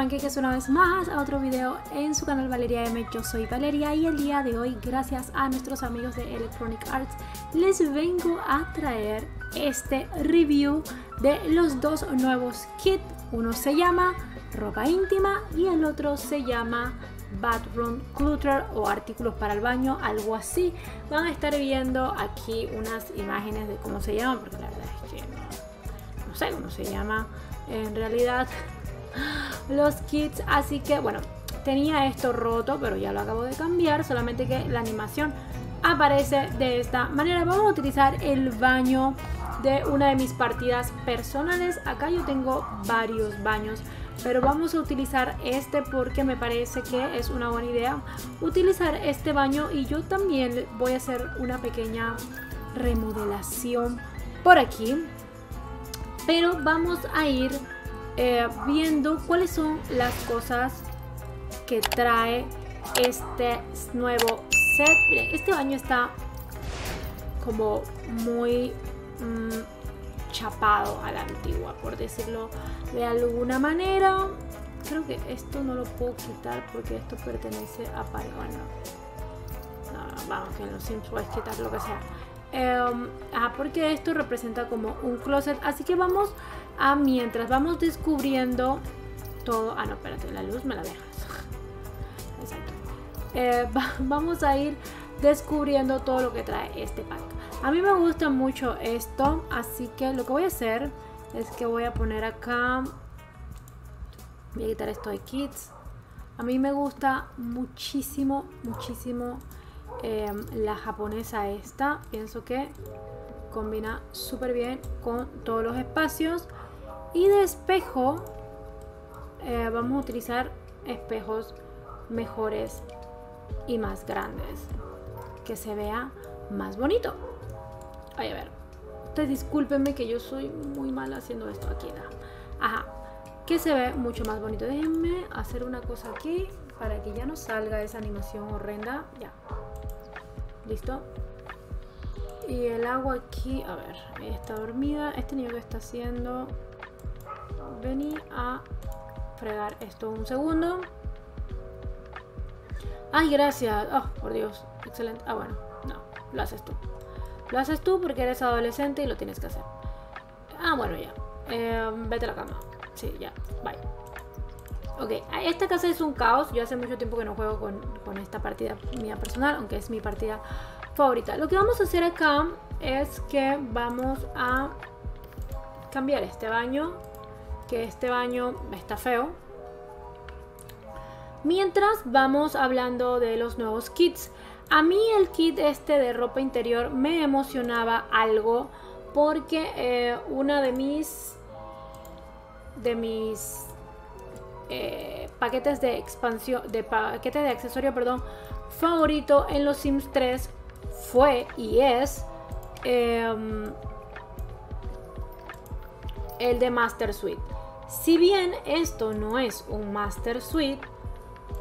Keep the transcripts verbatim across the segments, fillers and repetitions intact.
panqueques una vez más a otro video en su canal ValeriaM. Yo soy Valeria y el día de hoy, gracias a nuestros amigos de Electronic Arts, les vengo a traer este review de los dos nuevos kits. Uno se llama ropa íntima y el otro se llama bathroom clutter o artículos para el baño, algo así. Van a estar viendo aquí unas imágenes de cómo se llama, porque la verdad es que no, no sé cómo se llama en realidad los kits. Así que bueno, tenía esto roto, pero ya lo acabo de cambiar, solamente que la animación aparece de esta manera. Vamos a utilizar el baño de una de mis partidas personales. Acá yo tengo varios baños, pero vamos a utilizar este porque me parece que es una buena idea utilizar este baño. Y yo también voy a hacer una pequeña remodelación por aquí, pero vamos a ir eh, viendo cuáles son las cosas que trae este nuevo set. Miren, este baño está como muy chapado a la antigua, por decirlo de alguna manera. Creo que esto no lo puedo quitar porque esto pertenece a para... bueno, no, vamos, que en los Sims puedes quitar lo que sea. Eh, ah, porque esto representa como un closet, así que vamos a, mientras vamos descubriendo todo... ah, no, espérate, la luz me la dejas. Exacto. Eh, va, vamos a ir descubriendo todo lo que trae este pack. A mí me gusta mucho esto, así que lo que voy a hacer es que voy a poner acá, voy a quitar esto de kits. A mí me gusta muchísimo, muchísimo eh, la japonesa esta. Pienso que combina súper bien con todos los espacios. Y de espejo, eh, vamos a utilizar espejos mejores y más grandes, que se vea más bonito. Ay, a ver, ustedes discúlpenme que yo soy muy mala haciendo esto aquí, ¿no? Ajá, que se ve mucho más bonito. Déjenme hacer una cosa aquí para que ya no salga esa animación horrenda. Ya, listo. Y el agua aquí, a ver, está dormida. Este niño que está haciendo... vení a fregar esto un segundo. Ay, gracias. Oh, por Dios, excelente. Ah, bueno, no, lo haces tú. Lo haces tú porque eres adolescente y lo tienes que hacer. Ah, bueno, ya. Eh, vete a la cama. Sí, ya. Bye. Ok, esta casa es un caos. Yo hace mucho tiempo que no juego con, con esta partida mía personal, aunque es mi partida favorita. Lo que vamos a hacer acá es que vamos a cambiar este baño, que este baño está feo. Mientras vamos hablando de los nuevos kits. A mí el kit este de ropa interior me emocionaba algo porque eh, una de mis de mis eh, paquetes de expansión, de paquetes de accesorio, perdón, favorito en los Sims tres fue y es eh, el de Master Suite. Si bien esto no es un Master Suite,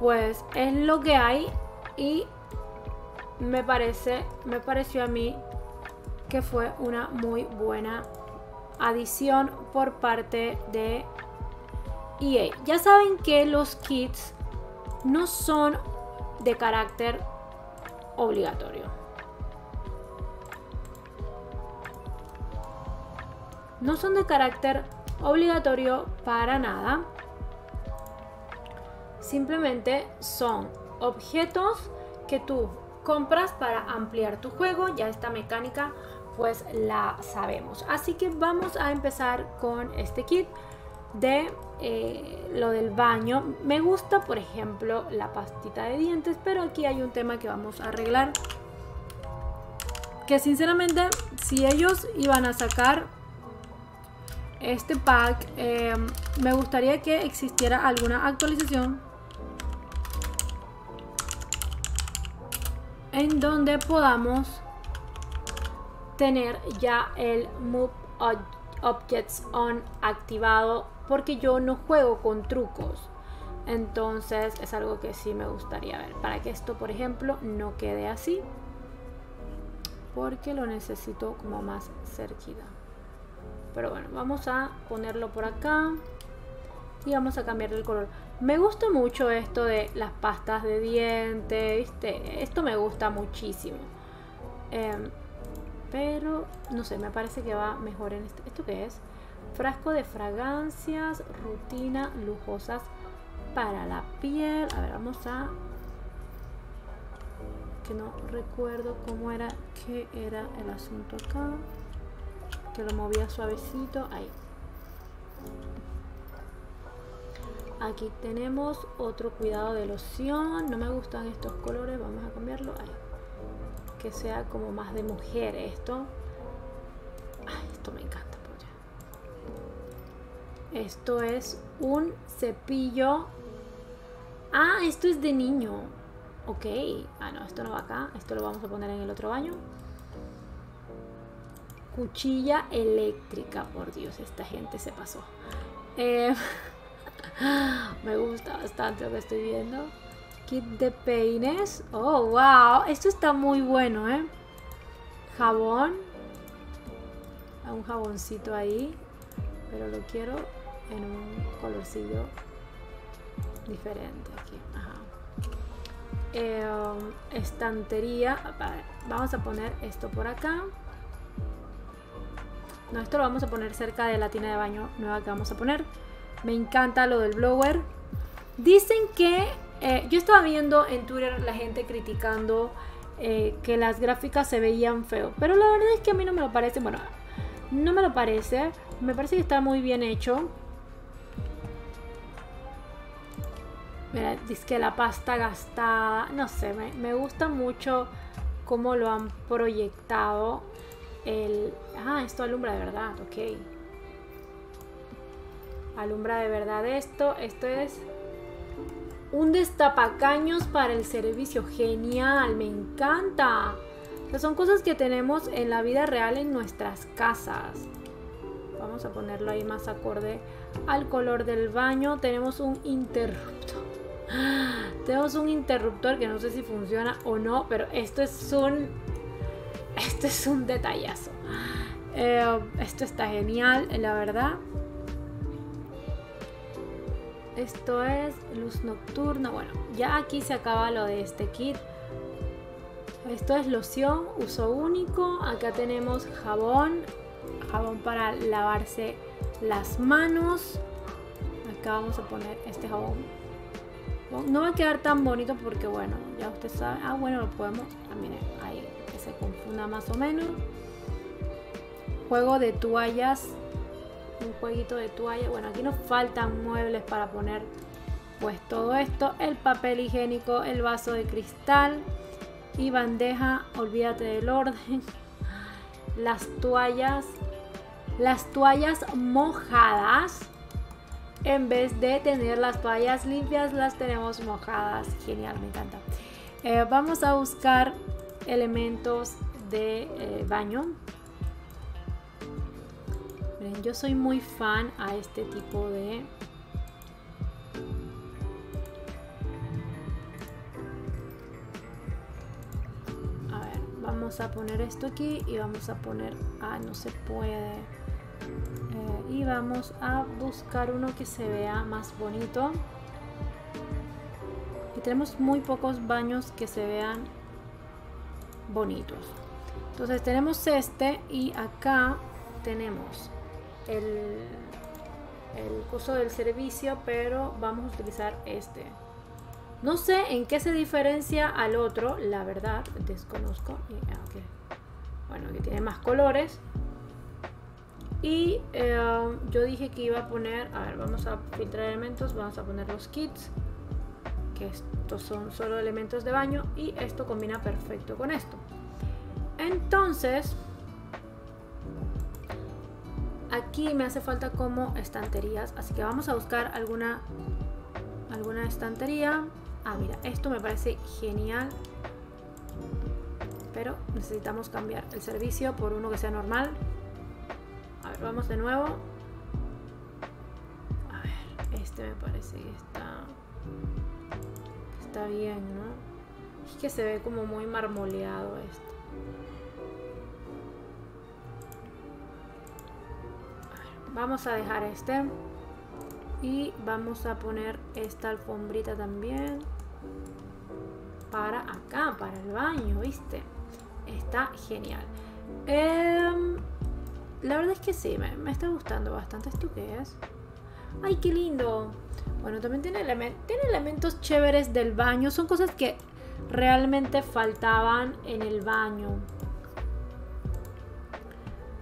pues es lo que hay y me parece, me pareció a mí que fue una muy buena adición por parte de E A. Ya saben que los kits no son de carácter obligatorio. No son de carácter obligatorio para nada. Simplemente son objetos que tú compras para ampliar tu juego. Ya esta mecánica pues la sabemos, así que vamos a empezar con este kit de eh, lo del baño. Me gusta, por ejemplo, la pastita de dientes, pero aquí hay un tema que vamos a arreglar, que sinceramente si ellos iban a sacar este pack, eh, me gustaría que existiera alguna actualización en donde podamos tener ya el Move Objects On activado, porque yo no juego con trucos. Entonces es algo que sí me gustaría ver, para que esto, por ejemplo, no quede así, porque lo necesito como más cerquita. Pero bueno, vamos a ponerlo por acá y vamos a cambiarle el color. Me gusta mucho esto de las pastas de dientes, ¿viste? Esto me gusta muchísimo. Eh, pero, no sé, me parece que va mejor en este. ¿Esto qué es? Frasco de fragancias, rutina, lujosas para la piel. A ver, vamos a... Que no recuerdo cómo era, qué era el asunto acá. Que lo movía suavecito, ahí. Aquí tenemos otro cuidado de loción. No me gustan estos colores, vamos a cambiarlo. Ahí. Que sea como más de mujer esto. Ay, esto me encanta. Polla. Esto es un cepillo. Ah, esto es de niño. Ok. Ah, no, esto no va acá. Esto lo vamos a poner en el otro baño. Cuchilla eléctrica. Por Dios, esta gente se pasó. Eh... Me gusta bastante lo que estoy viendo. Kit de peines. Oh, wow. Esto está muy bueno, ¿eh? Jabón. Un jaboncito ahí. Pero lo quiero en un colorcillo diferente aquí. Ajá. Eh, estantería. Vamos a poner esto por acá. No, esto lo vamos a poner cerca de la tina de baño nueva que vamos a poner. Me encanta lo del blower. Dicen que... Eh, yo estaba viendo en Twitter la gente criticando eh, que las gráficas se veían feo. Pero la verdad es que a mí no me lo parece. Bueno, no me lo parece. Me parece que está muy bien hecho. Mira, dice que la pasta gastada... No sé, me, me gusta mucho cómo lo han proyectado. El... Ah, esto alumbra de verdad, ok. Alumbra de verdad esto. Esto es un destapacaños para el servicio. Genial, me encanta. O sea, son cosas que tenemos en la vida real en nuestras casas. Vamos a ponerlo ahí más acorde al color del baño. Tenemos un interruptor. Tenemos un interruptor que no sé si funciona o no, pero esto es un... Esto es un detallazo. Eh, esto está genial, la verdad. Esto es luz nocturna. Bueno, ya aquí se acaba lo de este kit. Esto es loción, uso único. Acá tenemos jabón. Jabón para lavarse las manos. Acá vamos a poner este jabón. No va a quedar tan bonito porque, bueno, ya usted sabe. Ah, bueno, lo podemos... Ah, miren, ahí que se confunda más o menos. Juego de toallas. Un jueguito de toalla. Bueno, aquí nos faltan muebles para poner pues todo esto. El papel higiénico, el vaso de cristal y bandeja. Olvídate del orden. Las toallas. Las toallas mojadas. En vez de tener las toallas limpias, las tenemos mojadas. Genial, me encanta. Eh, vamos a buscar elementos de eh, baño. Yo soy muy fan a este tipo de... A ver, vamos a poner esto aquí y vamos a poner... Ah, no se puede. Eh, y vamos a buscar uno que se vea más bonito. Y tenemos muy pocos baños que se vean bonitos. Entonces tenemos este y acá tenemos... El, el costo del servicio, pero vamos a utilizar este. No sé en qué se diferencia al otro, la verdad, desconozco. Okay. Bueno, que tiene más colores. Y eh, yo dije que iba a poner, a ver, vamos a filtrar elementos, vamos a poner los kits, que estos son solo elementos de baño y esto combina perfecto con esto. Entonces... Aquí me hace falta como estanterías, así que vamos a buscar alguna, alguna estantería. Ah, mira, esto me parece genial. Pero necesitamos cambiar el servicio por uno que sea normal. A ver, vamos de nuevo. A ver, este me parece que está, está bien, ¿no? Es que se ve como muy marmoleado esto. Vamos a dejar este. Y vamos a poner esta alfombrita también para acá, para el baño, ¿viste? Está genial. Eh, la verdad es que sí, me, me está gustando bastante. ¿Esto qué es? ¡Ay, qué lindo! Bueno, también tiene, elemen tiene elementos chéveres del baño. Son cosas que realmente faltaban en el baño.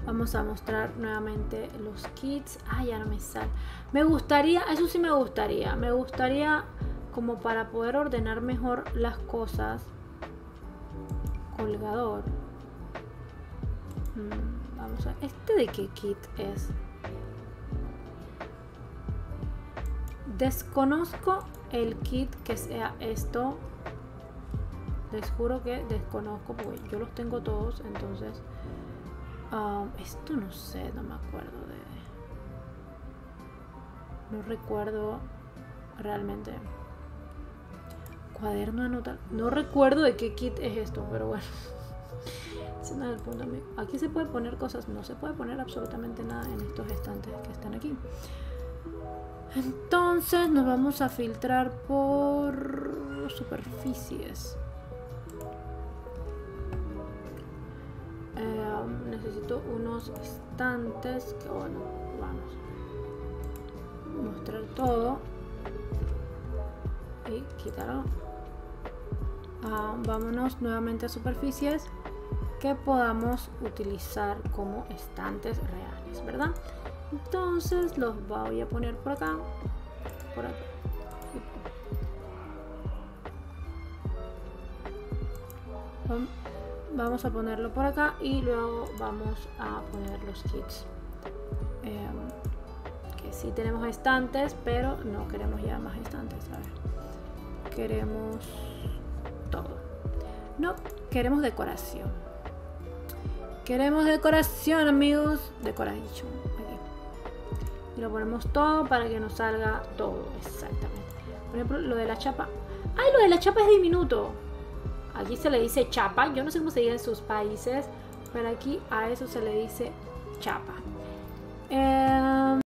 Vamos a mostrar nuevamente los kits. Ah, ya no me sale. Me gustaría, eso sí me gustaría. Me gustaría como para poder ordenar mejor las cosas. Colgador. Hmm, vamos a ver. ¿Este de qué kit es? Desconozco el kit que sea esto. Les juro que desconozco porque yo los tengo todos, entonces... Um, esto no sé, no me acuerdo de... No recuerdo realmente. Cuaderno de anotar. No recuerdo de qué kit es esto, pero bueno. Ese no es el punto. Aquí se puede poner cosas. No se puede poner absolutamente nada en estos estantes que están aquí. Entonces nos vamos a filtrar por superficies. Eh, necesito unos estantes que, bueno, vamos a mostrar todo y quitarlo. Ah, vámonos nuevamente a superficies que podamos utilizar como estantes reales, ¿verdad? Entonces los voy a poner por acá, por acá. Vamos a ponerlo por acá y luego vamos a poner los kits. Eh, que sí tenemos estantes, pero no queremos ya más estantes. A ver. Queremos todo. No, queremos decoración. Queremos decoración, amigos. Decoración. Y lo ponemos todo para que nos salga todo, exactamente. Por ejemplo, lo de la chapa. ¡Ay, lo de la chapa es diminuto! Aquí se le dice chapa. Yo no sé cómo se diga en sus países, pero aquí a eso se le dice chapa. Eh...